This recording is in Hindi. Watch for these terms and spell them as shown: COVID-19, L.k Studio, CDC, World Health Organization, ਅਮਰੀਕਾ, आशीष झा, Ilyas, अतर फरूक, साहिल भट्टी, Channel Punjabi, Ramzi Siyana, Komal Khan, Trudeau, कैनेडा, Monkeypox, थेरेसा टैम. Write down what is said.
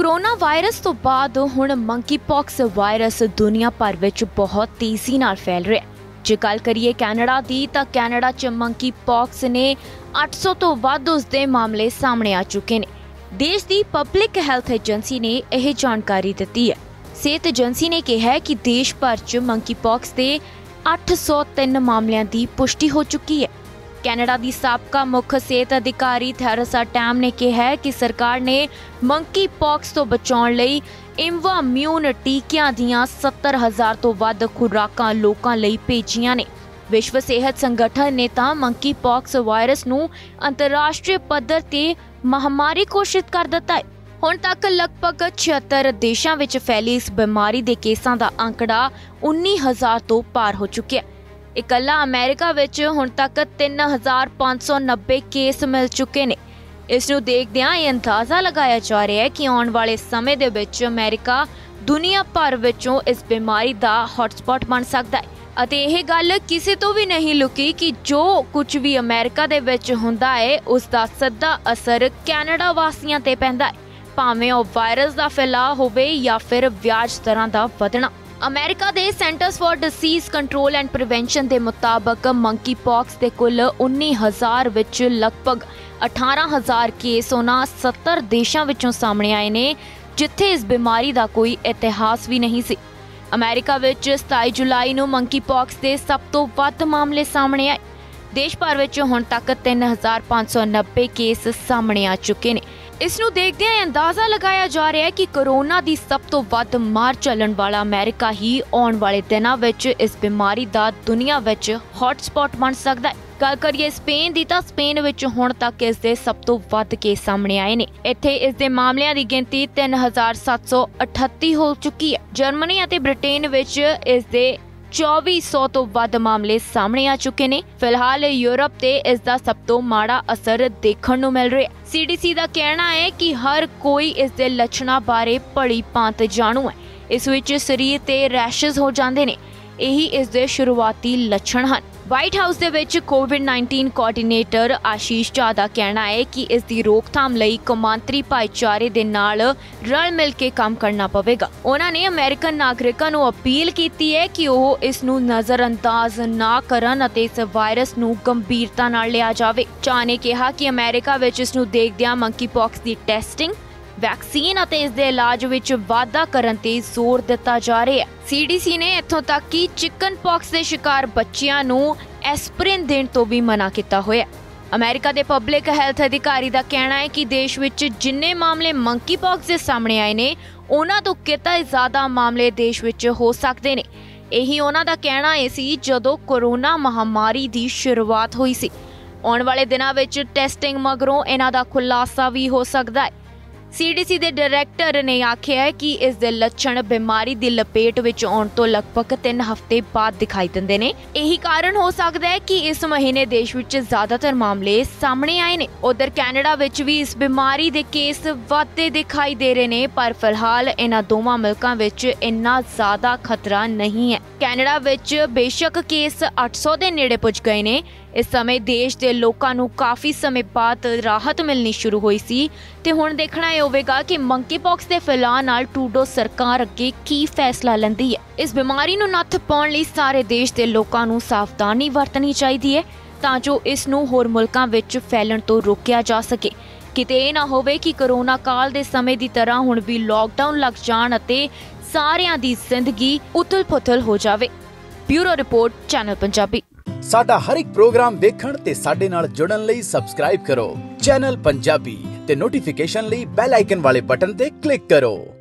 कोरोना वायरस तो बाद हुण मंकीपॉक्स वायरस दुनिया भर विच बहुत तेजी नाल फैल रहा है। जे गल करिए कैनेडा दी तां कैनेडा च मंकीपॉक्स ने 800 तो वध उसदे मामले सामने आ चुके ने। देश की पब्लिक हैल्थ एजेंसी ने यह जानकारी दी है। सेहत एजेंसी ने कहा है कि देश भर च मंकीपॉक्स के 803 मामलों की पुष्टि हो चुकी है। कैनेडा की साबका मुख्य सेहत अधिकारी थेरेसा टैम ने कहा है कि सरकार ने मंकीपॉक्स तो बचाने लई इम्वाम्यून टीकियां दियां 70,000 तो वध खुराकां लोकां लई भेजियां ने। विश्व सेहत संगठन ने तां मंकीपॉक्स वायरस नूं अंतरराष्ट्रीय पद्धर ते महामारी घोषित कर दिता है। हुण तक लगभग 76 देशां विच फैली इस बीमारी दे केसां दा आंकड़ा 19,000 तो पार हो चुकिआ है। इकला अमेरिका विच हुण तक 3,590 केस मिल चुके ने। इस नूं देखदिआं यह अंदाजा लगाया जा रहा है कि आने वाले समय दे विच अमेरिका दुनिया भर विचों इस बीमारी दा हॉटस्पॉट बन सकदा है। अते यह गल किसी तो भी नहीं लुकी कि जो कुछ भी अमेरिका दे विच हुंदा है उसका सीधा असर कैनेडा वासियां ते पैंदा है, भावें ओह वायरस दा फैलाव होवे या फिर व्याज दरां दा वधणा। अमेरिका के centres for disease control and prevention के मुताबक मंकीपॉक्स के कुल 19,000 विच लगभग 18,000 केस उन्होंने 70 देशों विचों सामने आए ने जिथे इस बीमारी का कोई इतिहास भी नहीं सी। अमेरिका विच 27 जुलाई को मंकीपॉक्स के सब तो वध मामले सामने आए। देश भर में हुण तक 3,590 केस सामने आ चुके हैं। इस नूं देखदिआं यह अंदाजा लगाया जा रहा है कि कोरोना की सब तो वध मार चलण वाला अमेरिका ही आने वाले दिनों विच इस बीमारी का दुनिया विच हॉटस्पॉट बन सकता है। गल करिए स्पेन की तो स्पेन विच हुण तक इसके सब तो वध केस सामने आए ने। इत्थे इसके मामलों की गिणती 3,738 हो चुकी है। जर्मनी अते ब्रिटेन विच इसके 2400 तो वध मामले सामने आ चुके ने। फिलहाल यूरोप ते इसका सब तो माड़ा असर देखण नूं मिल रहा है। CDC का कहना है कि हर कोई इसके लक्षणों बारे भली भांत जाणू है। इस विच शरीर ते रैशेज हो जाते हैं, यही इसके शुरुआती लक्षण हैं। वाइट हाउस के विच कोविड-19 कोआर्डीनेटर आशीष झा का कहना है कि इसकी रोकथाम लई कौमांतरी भाईचारे दे नाल रल मिल के काम करना पवेगा। उन्होंने अमेरिकन नागरिकों को अपील की है कि वह इस नूं नज़रअंदाज ना करन अते इस वायरस नूं गंभीरता नाल लिया जावे। झा ने कहा कि अमेरिका विच इस नूं देखदिआं मंकीपॉक्स की टेस्टिंग, वैक्सीन और इसके इलाज में वाधा करने जोर दिता जा रहा है। CDC ने इत्थों तक कि चिकन पॉक्स के शिकार बच्चियां नूं एस्प्रिन देने तो भी मना किया हुआ। अमेरिका के पब्लिक हैल्थ अधिकारी का कहना है कि देश में जिन्ने मामले मंकीपॉक्स के सामने आए ने उन्हां तों किते ज़्यादा मामले देश में हो सकते हैं। यही उन्हां दा कहना है सी जदों कोरोना महामारी की शुरुआत हुई सी। आने वाले दिनों में टेस्टिंग मगरों इन्हां दा खुलासा भी हो सकता है। CDC के डायरैक्टर ने आख्या है कि इसके लक्षण बीमारी की लपेट में आने तो लगभग 3 हफ्ते बाद दिखाई देंगे ने। यही कारण हो सकता है कि इस महीने देश में ज़्यादातर मामले सामने आए हैं। उधर कैनेडा भी इस बीमारी के केस वाधे दिखाई दे रहे हैं, पर फिलहाल इन्होंने दोवां मुल्कों में इन्ना ज़्यादा खतरा नहीं है। कैनेडा बेशक केस 800 के नेड़े पुज गए ने। इस समय देश के लोगों को काफ़ी समय बाद राहत मिलनी शुरू हुई सी ते हुण देखना यह होगा कि मंकीपॉक्स के फैलाव नाल ट्रूडो सरकार अगे की फैसला लैंदी है। इस बीमारी नूं नत्थ पाउण लई सारे देश के लोगों को सावधानी वरतनी चाहिदी है तां जो इस नूं होर मुल्कां विच फैलण तो रोकिया जा सके। किते इह ना होवे कि करोना काल दे समय दी तरह हुण भी लॉकडाउन लग जाण अते सारिआं दी जिंदगी उथल-पुथल हो जावे। Bureau report channel Punjabi. साडा हर एक प्रोग्राम देखण ते साडे नाल जुड़न लई सब्सक्राइब करो चैनल पंजाबी ते नोटिफिकेशन लई बेल आइकन वाले बटन ते क्लिक करो।